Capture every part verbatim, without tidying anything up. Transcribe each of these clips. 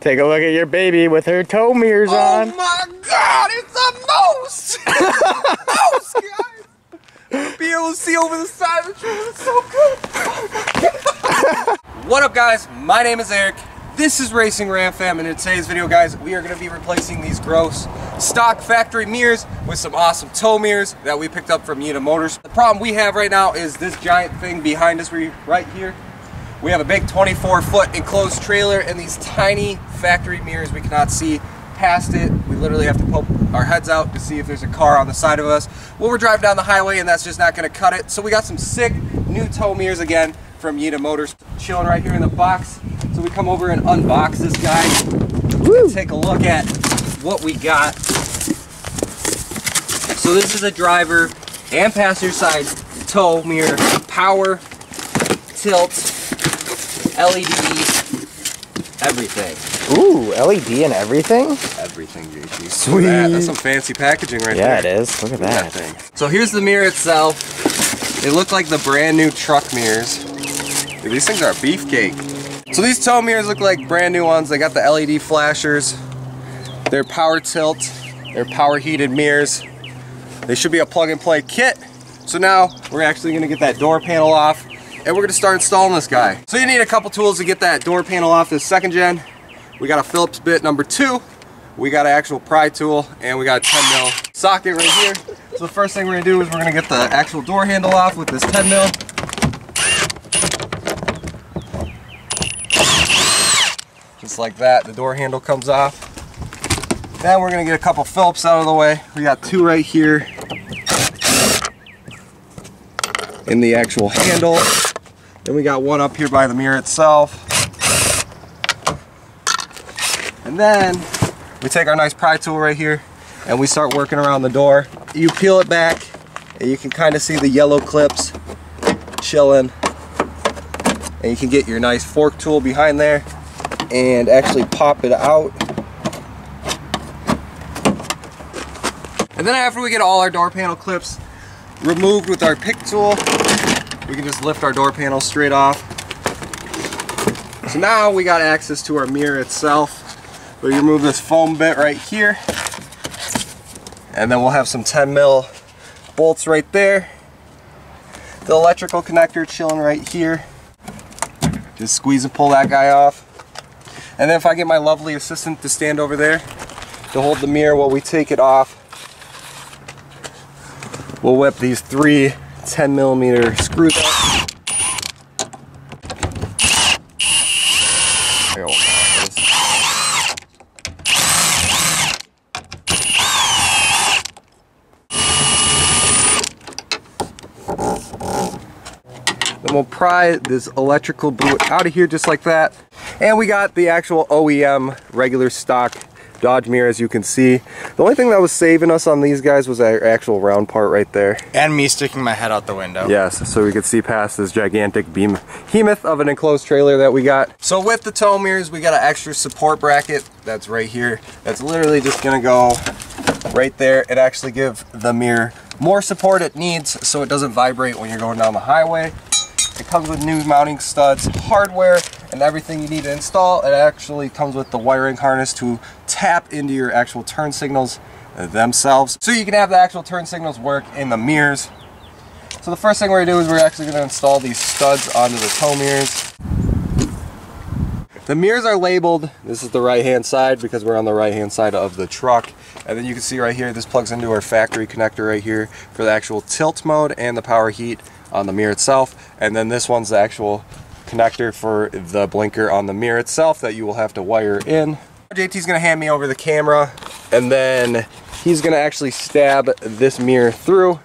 Take a look at your baby with her tow mirrors oh on. Oh my God, it's a moose! It's a moose, guys! Be able to see over the side of the tree, it's so good! What up, guys? My name is Eric. This is Racing Ram Fam, and in today's video, guys, we are going to be replacing these gross stock factory mirrors with some awesome tow mirrors that we picked up from YitaMotor Motors. The problem we have right now is this giant thing behind us right here. We have a big twenty-four foot enclosed trailer and these tiny factory mirrors. We cannot see past it. We literally have to poke our heads out to see if there's a car on the side of us. Well, we're driving down the highway and that's just not going to cut it. So we got some sick new tow mirrors again from YitaMotor Motors. Chilling right here in the box. So we come over and unbox this guy. Let's take a look at what we got. So this is a driver and passenger side tow mirror, power, tilt, L E D, everything. Ooh, L E D and everything? Everything, J G. Sweet. That. That's some fancy packaging right yeah, there. Yeah, it is. Look at that. that thing. So here's the mirror itself. They look like the brand new truck mirrors. Dude, these things are beefcake. So these tow mirrors look like brand new ones. They got the L E D flashers. They're power tilt. They're power heated mirrors. They should be a plug and play kit. So now we're actually going to get that door panel off. And we're gonna start installing this guy. So you need a couple tools to get that door panel off this second gen. We got a Phillips bit number two. We got an actual pry tool and we got a ten mil socket right here. So the first thing we're gonna do is we're gonna get the actual door handle off with this ten mil. Just like that, the door handle comes off. Then we're gonna get a couple Phillips out of the way. We got two right here in the actual handle. Then we got one up here by the mirror itself. And then we take our nice pry tool right here and we start working around the door. You peel it back and you can kind of see the yellow clips chilling. And you can get your nice fork tool behind there and actually pop it out. And then after we get all our door panel clips removed with our pick tool, we can just lift our door panel straight off. So now we got access to our mirror itself. We remove this foam bit right here. And then we'll have some ten mil bolts right there. The electrical connector chilling right here. Just squeeze and pull that guy off. And then if I get my lovely assistant to stand over there to hold the mirror while we take it off, we'll whip these three ten millimeter screws out. Then we'll pry this electrical boot out of here just like that. And we got the actual O E M regular stock Dodge mirror, as you can see. The only thing that was saving us on these guys was that actual round part right there. And me sticking my head out the window. Yes, so we could see past this gigantic behemoth of an enclosed trailer that we got. So with the tow mirrors, we got an extra support bracket that's right here. That's literally just gonna go right there and actually give the mirror more support it needs so it doesn't vibrate when you're going down the highway. It comes with new mounting studs, hardware, and everything you need to install. It actually comes with the wiring harness to tap into your actual turn signals themselves, so you can have the actual turn signals work in the mirrors. So the first thing we're gonna do is we're actually gonna install these studs onto the tow mirrors. The mirrors are labeled. This is the right-hand side because we're on the right-hand side of the truck. And then you can see right here, this plugs into our factory connector right here for the actual tilt mode and the power heat on the mirror itself. And then this one's the actual connector for the blinker on the mirror itself that you will have to wire in. J T's gonna hand me over the camera and then he's gonna actually stab this mirror through,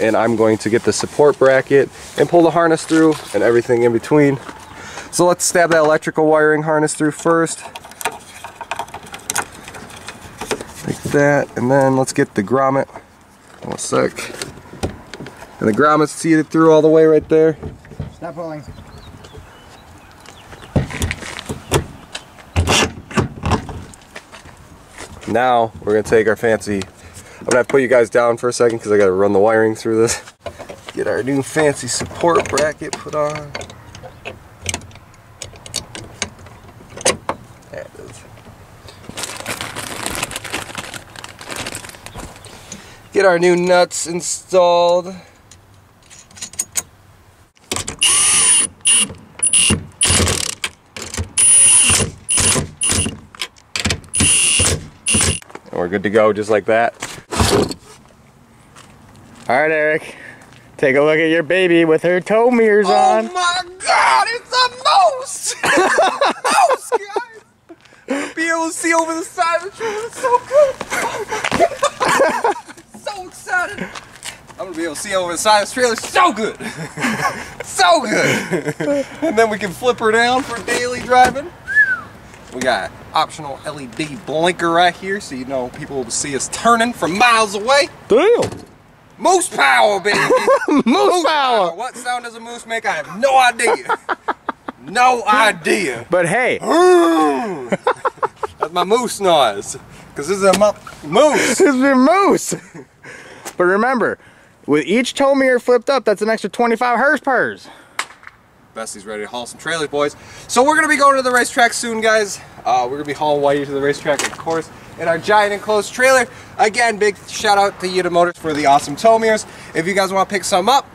and I'm going to get the support bracket and pull the harness through and everything in between. So let's stab that electrical wiring harness through first. Like that, and then let's get the grommet. One sec. And the grommet's seated through all the way right there. Stop pulling. Now we're gonna take our fancy, I'm gonna put you guys down for a second because I gotta run the wiring through this. Get our new fancy support bracket put on. There it is. Get our new nuts installed. And we're good to go just like that. Alright, Eric, take a look at your baby with her tow mirrors oh on. Oh my god, it's a moose! It's a moose, guys! We'll be able to see over the side of the tree, it's so good! So excited! I'm gonna be able to see over the side of the trailer. So good! So good! And then we can flip her down for daily driving. We got optional L E D blinker right here, so you know people will see us turning from miles away. Damn! Moose power, baby! moose, moose power. power! What sound does a moose make? I have no idea. No idea. But hey! That's my moose noise. Because this is a mo moose. This is a moose. But remember, with each tow mirror flipped up, that's an extra twenty-five horsepowers. Bestie's ready to haul some trailers, boys. So we're going to be going to the racetrack soon, guys. Uh, we're going to be hauling Whitey to the racetrack, of course, in our giant enclosed trailer. Again, big shout out to YitaMotor Motors for the awesome tow mirrors. If you guys want to pick some up,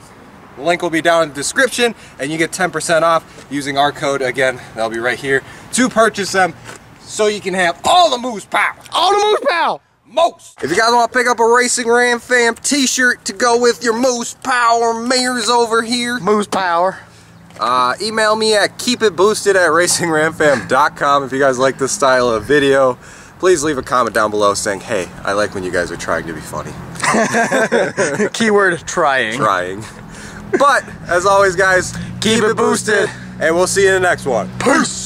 the link will be down in the description, and you get ten percent off using our code. Again, that'll be right here to purchase them. So you can have all the moose power. All the moose power. Moose. If you guys want to pick up a Racing Ram Fam t-shirt to go with your moose power mirrors over here. Moose power. Uh, email me at keep it boosted at racing ram fam dot com. If you guys like this style of video, please leave a comment down below saying, hey, I like when you guys are trying to be funny. Keyword trying. Trying. But, as always, guys, keep, keep it boosted, boosted, and we'll see you in the next one. Peace.